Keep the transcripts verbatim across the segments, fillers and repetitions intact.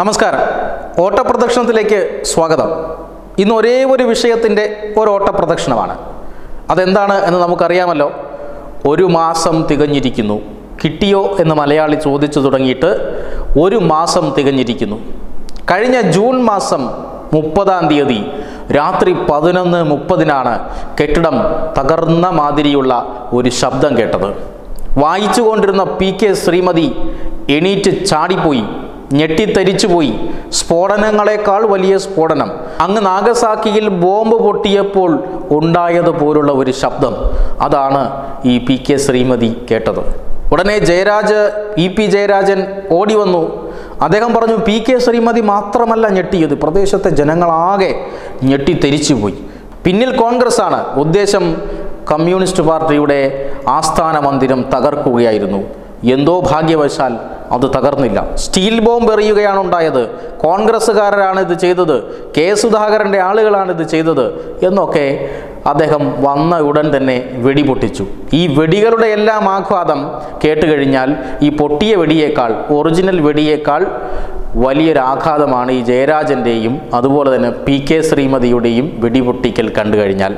നമസ്കാരം ഓട്ടപ്രദക്ഷിണത്തിലേക്ക് സ്വാഗതം ഇന്ന് ഒരേ ഒരു വിഷയത്തിന്റെ ഒരു ഓട്ടപ്രദക്ഷിണമാണ് അതെന്താണ് എന്ന് നമുക്കറിയാമല്ലോ ഒരു മാസം തികഞ്ഞിരിക്കുന്നു കിട്ടിയോ എന്ന് മലയാളി ചോദിച്ചു തുടങ്ങിയിട്ട് ഒരു മാസം തികഞ്ഞിരിക്കുന്നു കഴിഞ്ഞ ജൂൺ മാസം മുപ്പതാം തീയതി രാത്രി പതിനൊന്ന് മുപ്പത് നാണ് കെട്ടിടം തകർന്ന മാതിരിയുള്ള ഒരു ശബ്ദം കേട്ടത് വായിച്ചുകൊണ്ടിരുന്ന പി.കെ. ശ്രീമതി എണീറ്റ് ചാടിപ്പോയി ഞെട്ടിത്തരിച്ചുപോയി സ്ഫോടനങ്ങളെക്കാൾ വലിയ സ്ഫോടനം അങ്ങ് നാഗസാക്കിയിൽ ബോംബ് പൊട്ടിയപ്പോൾ ഉണ്ടായതുപോലുള്ള ഒരു ശബ്ദം അതാണ് ഈ പി.കെ. ശ്രീമതി കേട്ടത് ഉടനെ ജയരാജ് ഇ.പി. ജയരാജൻ ഓടി വന്നു അദ്ദേഹം പറഞ്ഞു പി.കെ. ശ്രീമതി മാത്രമല്ല ഞെട്ടിയത് പ്രദേശത്തെ ജനങ്ങളാകെ ഞെട്ടിത്തരിച്ചുപോയി പിന്നിൽ കോൺഗ്രസ് ആണ് ഉദ്ദേശം കമ്മ്യൂണിസ്റ്റ് പാർട്ടിയുടെ ആസ്ഥാന മന്ദിരം തകർക്കുകയായിരുന്നു എന്തോ ഭാഗ്യവശാൽ അത് തകർന്നില്ല സ്റ്റീൽ ബോംബ് എറിയുകയാണ് ഉണ്ടായത് കോൺഗ്രസ്സുകാരാണ് ഇത് ചെയ്തത് കെ സുധാകരന്റെ ആളുകളാണ് ഇത് ചെയ്തത് എന്നൊക്കെ അദ്ദേഹം വന്ന ഉടൻ തന്നെ വെടി പൊട്ടിച്ചു ഈ വെടികളുടെ എല്ലാം ആഘാതം കേട്ടുകഴിഞ്ഞാൽ ഈ പൊട്ടിയ വെടിയേക്കാൾ ഒറിജിനൽ വെടിയേക്കാൾ വലിയൊരു ആഘാതമാണ് ഈ ജയരാജന്റെയും അതുപോലെ തന്നെ പി.കെ. ശ്രീമതിയുടെയും വെടിപൊട്ടിക്കൽ കണ്ടു കഴിഞ്ഞാൽ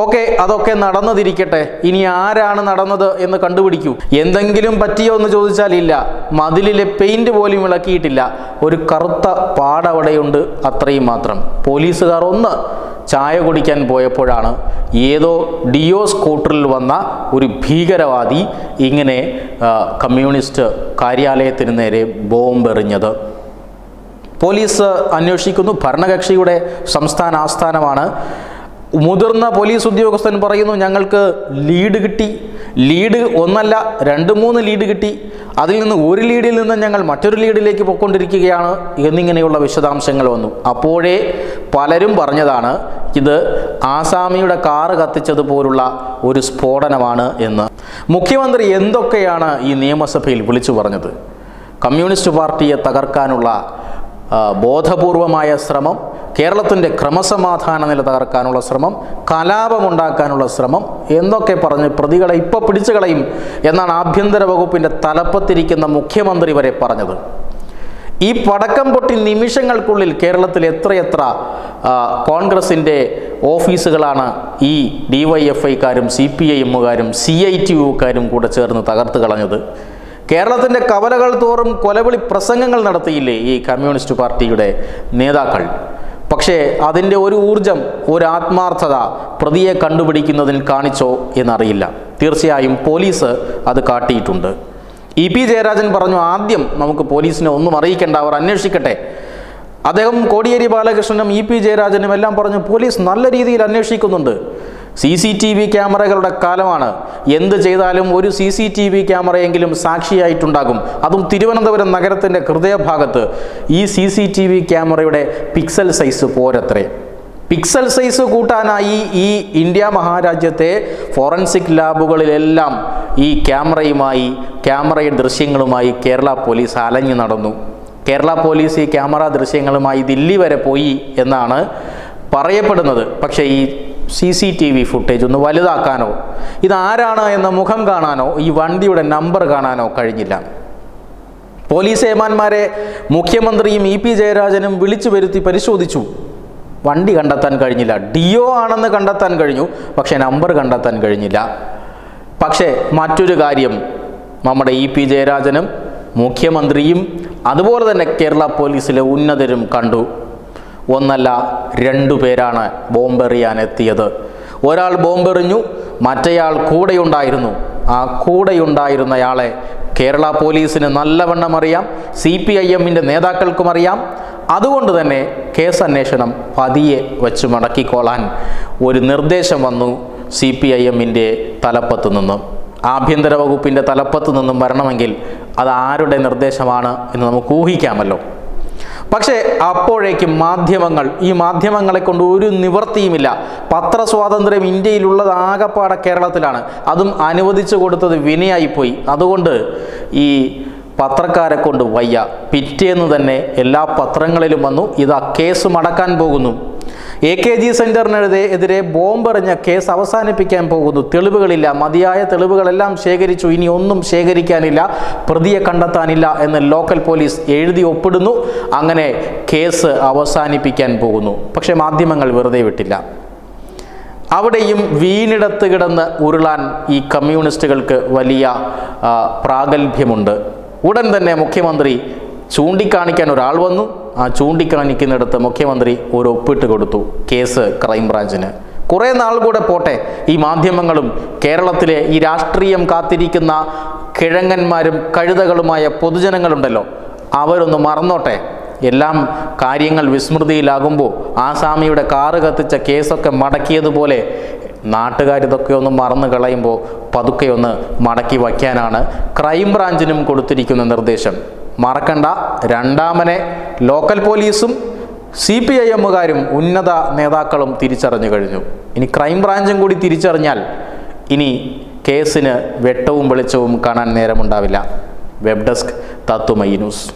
ഓക്കെ അതൊക്കെ നടന്നതിരിക്കട്ടെ ഇനി ആരാണ് നടന്നത് എന്ന് കണ്ടുപിടിക്കൂ എന്തെങ്കിലും പറ്റിയോ എന്ന് ചോദിച്ചാൽ ഇല്ല മതിലിലെ പെയിന്റ് പോലും ഇളക്കിയിട്ടില്ല ഒരു കറുത്ത പാട അവിടെയുണ്ട് അത്രയും മാത്രം പോലീസുകാർ ഒന്ന് ചായ കുടിക്കാൻ പോയപ്പോഴാണ് ഏതോ ഡിയോ സ്കൂട്ടറിൽ വന്ന ഒരു ഭീകരവാദി ഇങ്ങനെ കമ്മ്യൂണിസ്റ്റ് കാര്യാലയത്തിന് നേരെ ബോംബെറിഞ്ഞത് പോലീസ് അന്വേഷിക്കുന്നു ഭരണകക്ഷിയുടെ സംസ്ഥാന ആസ്ഥാനമാണ് മുതിർന്ന പോലീസ് ഉദ്യോഗസ്ഥൻ പറയുന്നു ഞങ്ങൾക്ക് ലീഡ് കിട്ടി ലീഡ് ഒന്നല്ല രണ്ട് മൂന്ന് ലീഡ് കിട്ടി അതിൽ നിന്ന് ഒരു ലീഡിൽ നിന്ന് ഞങ്ങൾ മറ്റൊരു ലീഡിലേക്ക് പോയിക്കൊണ്ടിരിക്കുകയാണ് എന്നിങ്ങനെയുള്ള വിശദാംശങ്ങൾ വന്നു അപ്പോഴേ പലരും പറഞ്ഞതാണ് ഇത് ആസാമിയുടെ കാറ് കത്തിച്ചതുപോലുള്ള ഒരു സ്ഫോടനമാണ് എന്ന് മുഖ്യമന്ത്രി എന്തൊക്കെയാണ് ഈ നിയമസഭയിൽ വിളിച്ചു പറഞ്ഞത് കമ്മ്യൂണിസ്റ്റ് പാർട്ടിയെ തകർക്കാനുള്ള ബോധപൂർവമായ ശ്രമം കേരളത്തിന്റെ ക്രമസമാധാന നില തകർക്കാനുള്ള ശ്രമം കലാപമുണ്ടാക്കാനുള്ള ശ്രമം എന്നൊക്കെ പറഞ്ഞ് പ്രതികളെ ഇപ്പോൾ പിടിച്ചു കളയും എന്നാണ് ആഭ്യന്തര വകുപ്പിന്റെ തലപ്പത്തിരിക്കുന്ന മുഖ്യമന്ത്രി വരെ പറഞ്ഞത് ഈ പടക്കം പൊട്ടി നിമിഷങ്ങൾക്കുള്ളിൽ കേരളത്തിൽ എത്രയെത്ര കോൺഗ്രസിന്റെ ഓഫീസുകളാണ് ഈ ഡി വൈ എഫ് ഐക്കാരും സി പി ഐ എമ്മുകാരും സി ഐ ടി യുക്കാരും കൂടെ ചേർന്ന് തകർത്ത് കളഞ്ഞത് കേരളത്തിന്റെ കവലകൾ തോറും കൊലവിളി പ്രസംഗങ്ങൾ നടത്തിയില്ലേ ഈ കമ്മ്യൂണിസ്റ്റ് പാർട്ടിയുടെ നേതാക്കൾ പക്ഷേ അതിൻ്റെ ഒരു ഊർജം ഒരു ആത്മാർത്ഥത പ്രതിയെ കണ്ടുപിടിക്കുന്നതിൽ കാണിച്ചോ എന്നറിയില്ല തീർച്ചയായും പോലീസ് അത് കാട്ടിയിട്ടുണ്ട് ഇ പി ജയരാജൻ പറഞ്ഞു ആദ്യം നമുക്ക് പോലീസിനെ ഒന്നും അറിയിക്കേണ്ട അവർ അന്വേഷിക്കട്ടെ അദ്ദേഹം കോടിയേരി ബാലകൃഷ്ണനും ഇ പി ജയരാജനും എല്ലാം പറഞ്ഞു പോലീസ് നല്ല രീതിയിൽ അന്വേഷിക്കുന്നുണ്ട് സി സി ടി വി ക്യാമറകളുടെ കാലമാണ് എന്ത് ചെയ്താലും ഒരു സി സി ടി വി ക്യാമറയെങ്കിലും സാക്ഷിയായിട്ടുണ്ടാകും അതും തിരുവനന്തപുരം നഗരത്തിൻ്റെ ഹൃദയഭാഗത്ത് ഈ സി സി ടി വി ക്യാമറയുടെ പിക്സൽ സൈസ് പോരത്രേ പിക്സൽ സൈസ് കൂട്ടാനായി ഈ ഇന്ത്യ മഹാരാജ്യത്തെ ഫോറൻസിക് ലാബുകളിലെല്ലാം ഈ ക്യാമറയുമായി ക്യാമറയുടെ ദൃശ്യങ്ങളുമായി കേരള പോലീസ് അലഞ്ഞു നടന്നു കേരള പോലീസ് ഈ ക്യാമറ ദൃശ്യങ്ങളുമായി ദില്ലി വരെ പോയി എന്നാണ് പറയപ്പെടുന്നത് പക്ഷേ ഈ C C T V footage ഒന്ന് വലുതാക്കാനോ ഇതാരാണ് എന്ന മുഖം കാണാനോ ഈ വണ്ടിയുടെ നമ്പർ കാണാനോ കഴിഞ്ഞില്ല പോലീസ് ഏമാന്മാരെ മുഖ്യമന്ത്രിയും ഇ പി ജയരാജനും വിളിച്ചു വരുത്തി പരിശോധിച്ചു വണ്ടി കണ്ടെത്താൻ കഴിഞ്ഞില്ല ഡിഒ ആണെന്ന് കണ്ടെത്താൻ കഴിഞ്ഞു പക്ഷെ നമ്പർ കണ്ടെത്താൻ കഴിഞ്ഞില്ല പക്ഷേ മറ്റൊരു കാര്യം നമ്മുടെ ഇ പി ജയരാജനും മുഖ്യമന്ത്രിയും അതുപോലെ തന്നെ കേരള പോലീസിലെ ഉന്നതരും കണ്ടു ഒന്നല്ല രണ്ടു പേരാണ് ബോംബെറിയാൻ എത്തിയത് ഒരാൾ ബോംബെറിഞ്ഞു മറ്റേയാൾ കൂടെയുണ്ടായിരുന്നു ആ കൂടെയുണ്ടായിരുന്നയാളെ കേരള പോലീസിന് നല്ലവണ്ണം അറിയാം സി പി ഐ എമ്മിൻ്റെ നേതാക്കൾക്കും അറിയാം അതുകൊണ്ട് തന്നെ കേസ് അന്വേഷണം പതിയെ വെച്ച് മടക്കിക്കോളാൻ ഒരു നിർദ്ദേശം വന്നു സി പി ഐ എമ്മിൻ്റെ തലപ്പത്തു നിന്നും ആഭ്യന്തര വകുപ്പിൻ്റെ തലപ്പത്തു നിന്നും വരണമെങ്കിൽ അത് ആരുടെ നിർദ്ദേശമാണ് എന്ന് നമുക്ക് ഊഹിക്കാമല്ലോ പക്ഷേ അപ്പോഴേക്കും മാധ്യമങ്ങൾ ഈ മാധ്യമങ്ങളെ കൊണ്ട് ഒരു നിവൃത്തിയുമില്ല പത്രസ്വാതന്ത്ര്യം ഇന്ത്യയിലുള്ളത് ആകപ്പാടെ കേരളത്തിലാണ് അതും അനുവദിച്ചു കൊടുത്തത് വിനയായിപ്പോയി അതുകൊണ്ട് ഈ പത്രക്കാരെ കൊണ്ട് വയ്യ പിറ്റേന്ന് തന്നെ എല്ലാ പത്രങ്ങളിലും വന്നു ഇതാ കേസ് മടക്കാൻ പോകുന്നു എ കെ ജി സെന്ററിനെതിരെ ബോംബെറിഞ്ഞ കേസ് അവസാനിപ്പിക്കാൻ പോകുന്നു. തെളിവുകളില്ല, മതിയായ തെളിവുകളെല്ലാം ശേഖരിച്ചു, ഇനി ഒന്നും ശേഖരിക്കാനില്ല, പ്രതിയെ കണ്ടെത്താനില്ല എന്ന് ലോക്കൽ പോലീസ് എഴുതി ഒപ്പിടുന്നു. അങ്ങനെ കേസ് അവസാനിപ്പിക്കാൻ പോകുന്നു. പക്ഷേ മാധ്യമങ്ങൾ വെറുതെ വിട്ടില്ല. അവിടെയും വീണിടത്ത് കിടന്ന് ഉരുളാൻ ഈ കമ്മ്യൂണിസ്റ്റുകൾക്ക് വലിയ പ്രാഗൽഭ്യമുണ്ട്. ഉടൻ തന്നെ മുഖ്യമന്ത്രി ചൂണ്ടിക്കാണിക്കാൻ ഒരാൾ വന്നു. ആ ചൂണ്ടിക്കാണിക്കുന്നിടത്ത് മുഖ്യമന്ത്രി ഒരു ഒപ്പിട്ട് കൊടുത്തു കേസ് ക്രൈംബ്രാഞ്ചിന്. കുറേ നാൾ കൂടെ പോട്ടെ, ഈ മാധ്യമങ്ങളും കേരളത്തിലെ ഈ രാഷ്ട്രീയം കാത്തിരിക്കുന്ന കിഴങ്ങന്മാരും കഴുതകളുമായ പൊതുജനങ്ങളുണ്ടല്ലോ, അവരൊന്ന് മറന്നോട്ടെ. എല്ലാം കാര്യങ്ങൾ വിസ്മൃതിയിലാകുമ്പോൾ ആസാമിയുടെ കാറ് കത്തിച്ച കേസൊക്കെ മടക്കിയതുപോലെ നാട്ടുകാരിതൊക്കെ ഒന്ന് മറന്നു കളയുമ്പോൾ പതുക്കെ ഒന്ന് മടക്കി വയ്ക്കാനാണ് ക്രൈംബ്രാഞ്ചിനും കൊടുത്തിരിക്കുന്ന നിർദ്ദേശം. മറക്കണ്ട, രണ്ടാമനെ ലോക്കൽ പോലീസും സി പി ഐ എമ്മുകാരും ഉന്നത നേതാക്കളും തിരിച്ചറിഞ്ഞു കഴിഞ്ഞു. ഇനി ക്രൈംബ്രാഞ്ചും കൂടി തിരിച്ചറിഞ്ഞാൽ ഇനി കേസിന് വെട്ടവും വെളിച്ചവും കാണാൻ നേരമുണ്ടാവില്ല. വെബ് ഡെസ്ക് തത്തുമൈ ന്യൂസ്.